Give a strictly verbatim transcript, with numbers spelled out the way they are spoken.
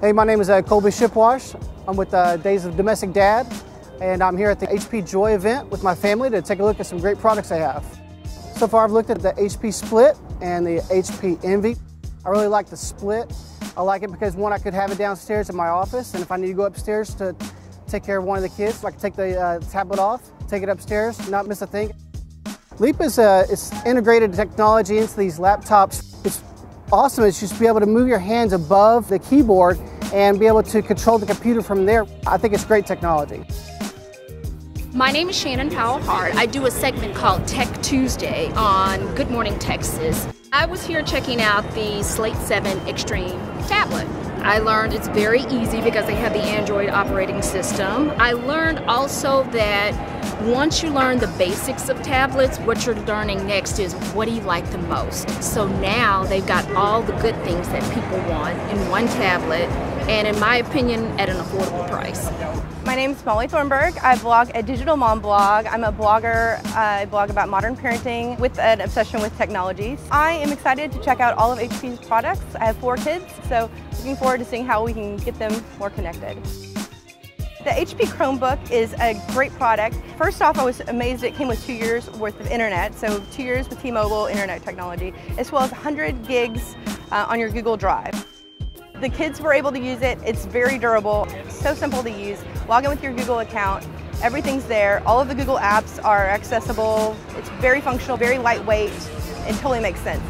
Hey, my name is uh, Colby Shipwash. I'm with uh, Days of Domestic Dad, and I'm here at the H P Joy event with my family to take a look at some great products they have. So far, I've looked at the H P Split and the H P Envy. I really like the Split. I like it because, one, I could have it downstairs in my office, and if I need to go upstairs to take care of one of the kids, so I can take the uh, tablet off, take it upstairs, not miss a thing. Leap is uh, it's integrated technology into these laptops. It's awesome. It's just be able to move your hands above the keyboard and be able to control the computer from there. I think it's great technology. My name is Shannon Powell-Hart. I do a segment called Tech Tuesday on Good Morning Texas. I was here checking out the Slate seven Extreme tablet. I learned it's very easy because they have the Android operating system. I learned also that once you learn the basics of tablets, what you're learning next is what do you like the most. So now they've got all the good things that people want in one tablet, and in my opinion, at an affordable price. My name is Molly Thornburg. I blog at Digital Mom Blog. I'm a blogger. I blog about modern parenting with an obsession with technologies. I am excited to check out all of H P's products. I have four kids, so looking forward to seeing how we can get them more connected. The H P Chromebook is a great product. First off, I was amazed it came with two years worth of internet, so two years with T-Mobile internet technology, as well as one hundred gigs uh, on your Google Drive. The kids were able to use it. It's very durable, so simple to use. Log in with your Google account. Everything's there. All of the Google apps are accessible. It's very functional, very lightweight, and totally makes sense.